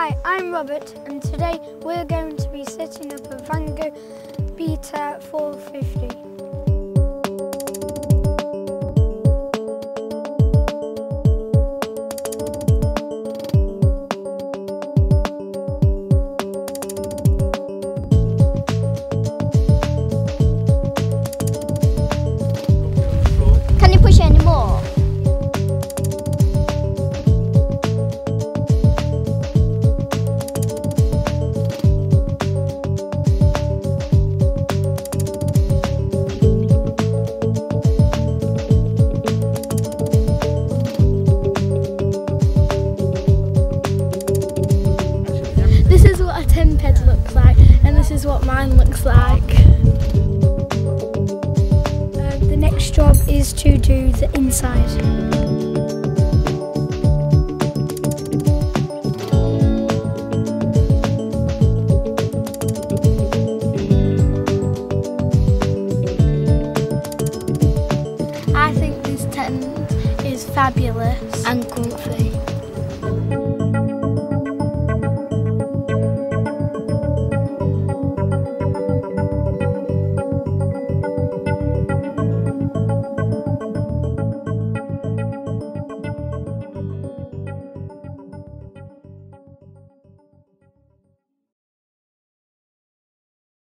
Hi, I'm Robert, and today we're going to be setting up a Vango Beta 450. This is what a tin pit looks like, and this is what mine looks like. The next job is to do the inside. I think this tent is fabulous and comfy.